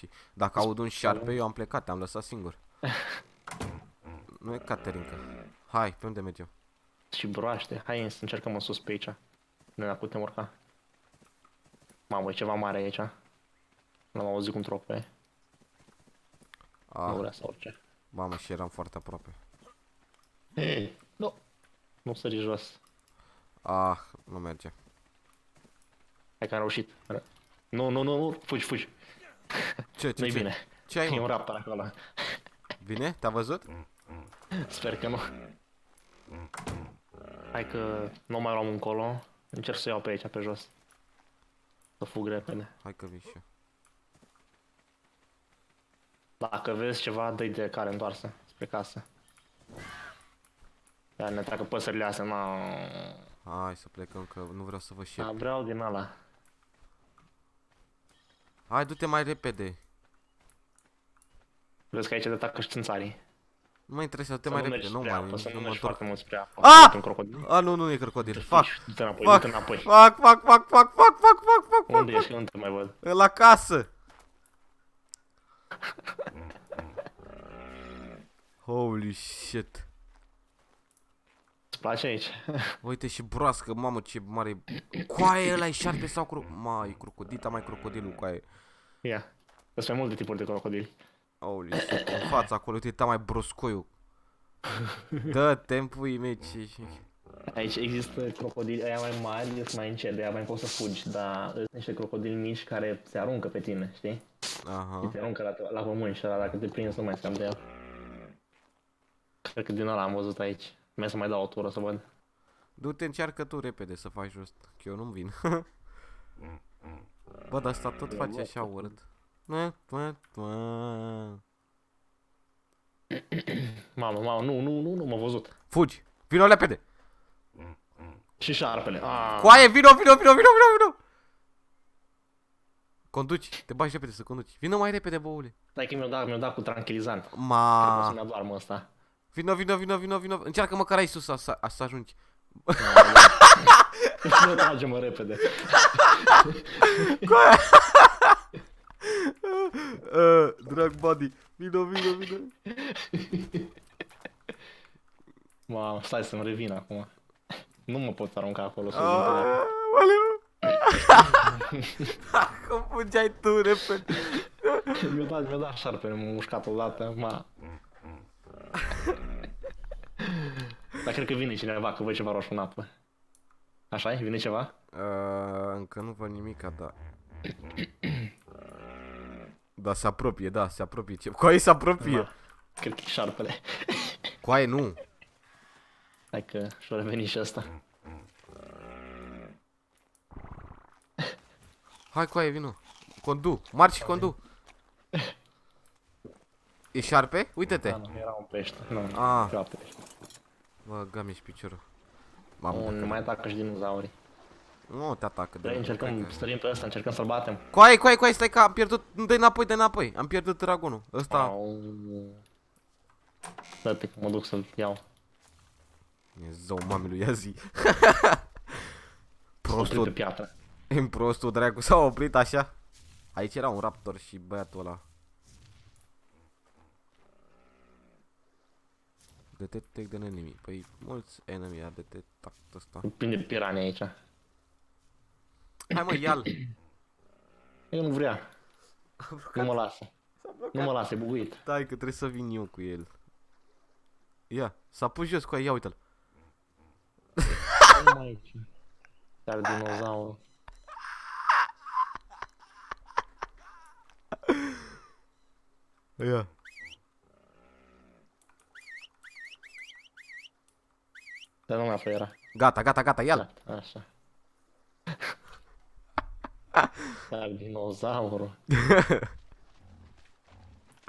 Și dacă aud un șarpe, eu am plecat, am lăsat singur. Nu e Caterinca. Hai, pe unde merg eu? Și broaște, hai să încercăm în sus pe aici. Nu ne putem urca. Mamă, e ceva mare aici. L-am auzit cum trope. Nu vrea să urce. Mamă, și eram foarte aproape. Hei, nu. Nu sări jos. Ah, nu merge. Hai că am reușit. Nu, nu, nu, nu, fugi, fugi. Ce? Nu-i bine. Ce ai? E un raptor acolo. Bine? Te-a văzut? Sper că nu. Hai că nu mai luăm încolo. Încerc să iau pe aici, pe jos. Să fug repede. Hai că vii și eu. Dacă vezi ceva, dă-i de care întoarsă spre casă. Iar ne treacă păsările astea, na. Hai să plecăm că nu vreau să vă șerp. Da, vreau din ala. Hai, du-te mai repede. Vezi că aici de atacă și țânțarii. Nu mai trebuie să te mai repede, nu mai, nu mă întorc. A, nu, nu e crocodil. Fac, fac, fac, fac, fac, fac, fac, fac. Unde ești? Nu te mai văd. La casă. Holy shit. Îți place aici? Uite și broască, mamă ce mare. Coaie ăla e șarpe sau crocodil? Mai crocodita, mai crocodilul coaie. Ia, sunt mai multe tipuri de crocodili. Holy shit, în fața acolo, uite, ta mai broscoiul. Da, tempuii mei, ce... Aici există crocodili, aia mai mari, sunt mai încet, de aia mai poți să fugi, dar sunt niște crocodili mici care se aruncă pe tine, știi? Aha. Se aruncă la pământ și dacă te prinzi nu mai scap de el. Cred că din ăla am văzut aici. Mai să mai dau o tură să văd. Du-te, încearcă tu repede să faci rost, că eu nu-mi vin. Bă, dar asta tot face așa urât. Mamă, mamă, nu, nu, nu, nu m-a văzut. Fugi, vino repede. Și șarpele. Coaie, vino, vino, vino, vino, vino. Conduci, te bagi repede să conduci. Vino mai repede, băule. Stai că mi-o dat cu tranquilizant. Trebuie să-mi adoarmă ăsta. Vino, vino, vino, vino, vino. Încearcă măcar aici sus să ajungi. Nu trage-mă repede. Coaie. Drag buddy, vino, vino, vino. Mamă, stai să-mi revin acum. Nu mă pot arunca acolo sus. Cum fugeai tu repede? Mi-a dat șarpele, m-a mușcat odată, ma. Dar cred că vine cineva, că văd ceva roșu în apă. Așa-i? Vine ceva? Încă nu văd nimica, dar... Da, se apropie, da, se apropie. Coaie se apropie. Da, cred că e șarpele. Coaie, nu. Hai că și-o reveni și asta. Hai, coaie, vino. Condu, marci și condu. E șarpe? Uite-te. Da, nu, era un pește. Nu, era pește. Bă, gami-și piciorul. Nu mai atacă și dinozaurii. Nu te atacă. Dă-i încercăm, stărim pe ăsta, încercăm să-l batem. Coaie, coaie, coaie, stai că am pierdut, dă-i înapoi, dă-i înapoi. Am pierdut dragonul, ăsta. Dă-te că mă duc să-l iau. E zău mami lui Iazi. Prostul. În prostul dracu s-a oprit așa. Aici era un raptor și băiatul ăla. Detect de enemy, păi mulți enemy a detectat ăsta. Plin de pirane aici. Hai mă, ia-l. Eu nu vrea. Nu mă lasă. Nu mă lasă, e buguit. Stai că trebuie să vin eu cu el. Ia, s-a pus jos cu aia, ia uite-l. Nu mai aici. Dar dinozaurul. Ia. Dar nu mai află era. Gata, gata, gata, ia-l. Așa. Dar dinozaurul.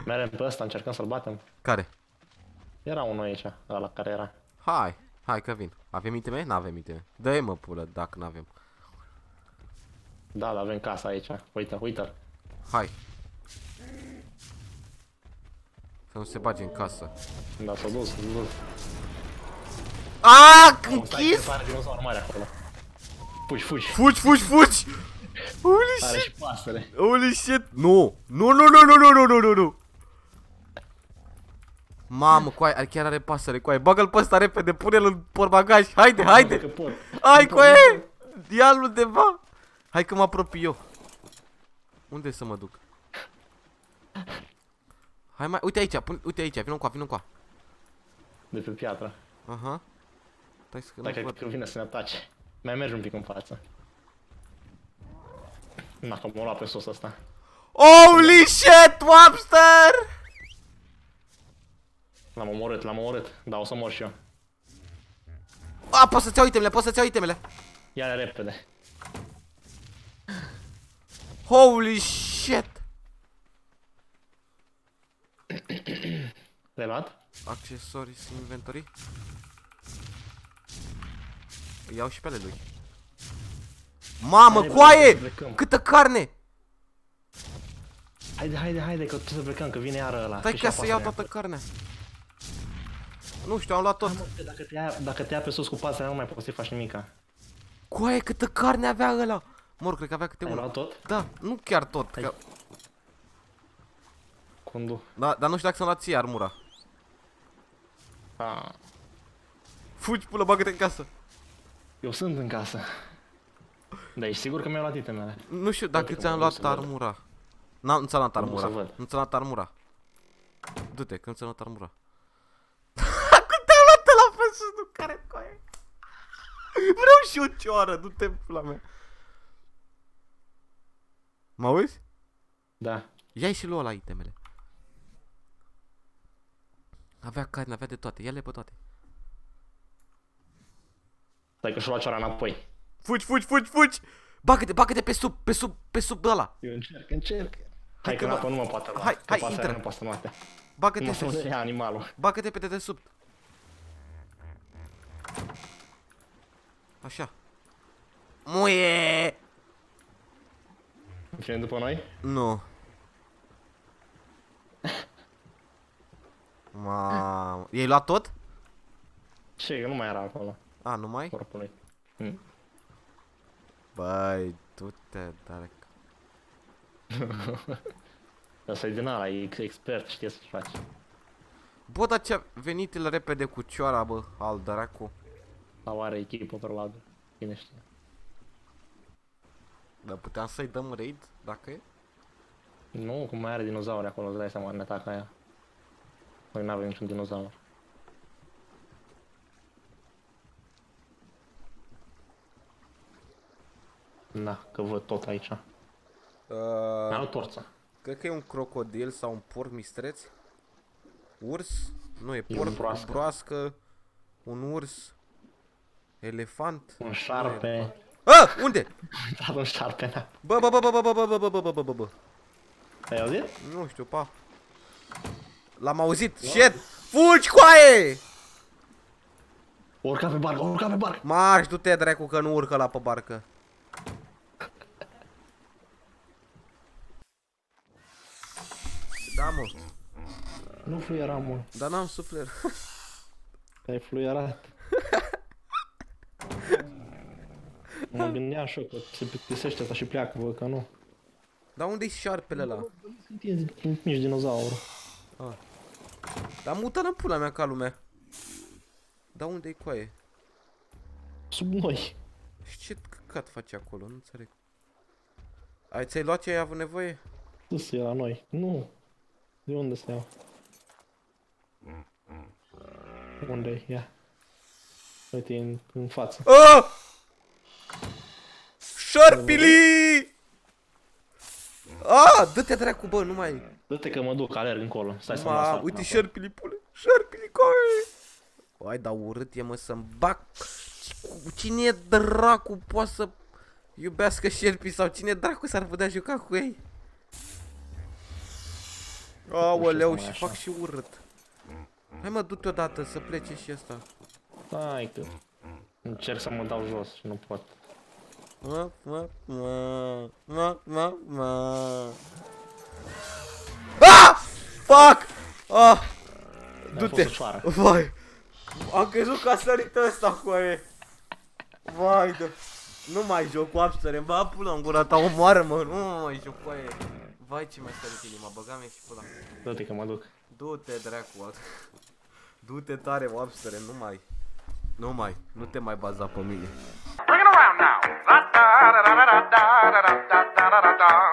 Merem pe ăsta, încercăm să-l batem. Care? Era unul aici, ăla care era. Hai, hai că vin. Avem iteme? N-avem iteme. Dă-i mă pulă dacă n-avem. Da, dar avem casa aici. Uite, uite-l. Hai. Să nu se bage în casă. Da, s-a dus, s-a dus. Aaaa, închis? Fugi, fugi, fugi! Holy shit! Holy shit! Nu! Nu, nu, nu, nu, nu, nu, nu, nu! Mamă, coaie, chiar are pasăre, coaie. Bagă-l pe ăsta repede, pune-l în portbagaj. Haide, haide! Hai, coaie! Ia-l undeva! Hai că mă apropii eu. Unde să mă duc? Hai mai, uite aici, uite aici, vină-n coa, vină-n coa. De pe piatra. Aha. Stai să cred că vine să ne atace. Mai mergi un pic în față. Na, că m-a luat pe sus ăsta. Holy shit, Wapster! L-am omorât, l-am omorât, dar o să mor și eu. A, poți să-ți iau itemele, poți să-ți iau itemele. Ia-le repede. Holy shit! Le-ai luat? Accesorii, inventory. Îi iau și pe ale lui. Mamă, coaie! Câtă carne! Haide, haide, haide, că trebuie să plecăm, că vine iară ăla. Stai ca să iau toată carnea. Nu știu, am luat tot. Dacă te ia pe sus cu pasărea, nu mai poți să faci nimica. Coaie, câtă carne avea ăla! Mor, cred că avea câte una. Ai luat tot? Da, nu chiar tot. Că... Condu. Da, dar nu știu dacă să-mi luat ție armura. Ah. Fugi, pula, bagă-te în casă. Eu sunt în casă. Da, ești sigur că mi-au luat itemele? Nu știu dacă ți-am luat armura. Nu ți-am luat armura. Nu ți-am luat armura. Du-te, că nu ți-am luat armura. Cum te-am luat ăla pe sus, nu care coaie? Vreau și o cioară, du-te, pula mea. Mă auzi? Da. Ia-i și lua la itemele. Avea carne, avea de toate, ia-le pe toate. Stai că și-o lua cioara înapoi. Fugi, fugi, fugi, fugi! Bagă-te, bagă-te pe sub, pe sub, pe sub ăla! Eu încerc, încerc! Hai că în apă nu mă poate lua, că pasărea nu poate să mă atea. Bagă-te pe sub! Bagă-te pe dedesubt! Așa. Muie! Vine după noi? Nu. Mamă... I-ai luat tot? Ce, că nu mai era acolo. A, nu mai? Corpului. Băi, du-te, dar... Asta-i din ala, e expert, știe să-și faci. Bă, dar ce-a venit el repede cu cioara, bă, al dracu. Sau are echipă, probabil, cine știe. Dar puteam să-i dăm raid, dacă e? Nu, cum mai are dinozauri acolo, îți dai seama, ne atacă aia. Noi n-avem niciun dinozaur. Da, că văd tot aici. Mi-a luat torța. Cred că e un crocodil sau un porc mistreț. Urs? Nu, e porc, o broască, un urs, elefant, un șarpe. Ah, unde? Da, un șarpe. Bă, bă, bă, bă, bă, bă, bă, bă, bă, bă, bă. Ai auzit? Nu știu, pa. L-am auzit. Shit! Fugi, coaie! Urca pe barcă, urca pe barcă. Marș, du-te, dracu, că nu urcă la pe barcă. Da, mă. Nu fluiera, mă. Dar n-am suflet. Ai fluierat. Mă gândeam și eu că se plictisește asta și pleacă, bă, că nu. Dar unde-i șarpele ăla? Sunt mici dinozauri. Dar mută-l în pula mea ca lumea. Dar unde-i coaie? Sub noi. Și ce căcat face acolo? Nu înțeleg. Ai, ți-ai luat ce ai avut nevoie? Sus, e la noi. Nu. De unde să iau? Unde-i? Ia. Uite-i în față. Aaaa! Șarpili! Aaaa! Dă-te dracu, bă, nu mai... Dă-te că mă duc, alerg încolo. Stai să mă lăsat. Uite șarpili, pule. Șarpili, coi! Ai, dar urât e, mă, să-mi bag... Cine e dracu poate să iubească șerpii sau cine dracu s-ar putea juca cu ei? Aoleu, și fac și urât. Hai mă, du-te odată să plece și ăsta. Hai că... Încerc să mă dau jos și nu pot. Ah! Fuck! Ah! Du-te! Vai! Am crezut că a sărit ăsta, coaie! Vai de... Nu mai joc cu Abstare, bă, pula în gura ta, omoară-mă, nu mai joc cu aia. Vai, ce mi-a sărit inima, băga-mi și pula. Du-te că mă duc. Du-te, dracu. Du-te tare, Abstare, nu mai. Nu mai, nu te mai baza pe mine. Bring it around now.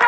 Ladies.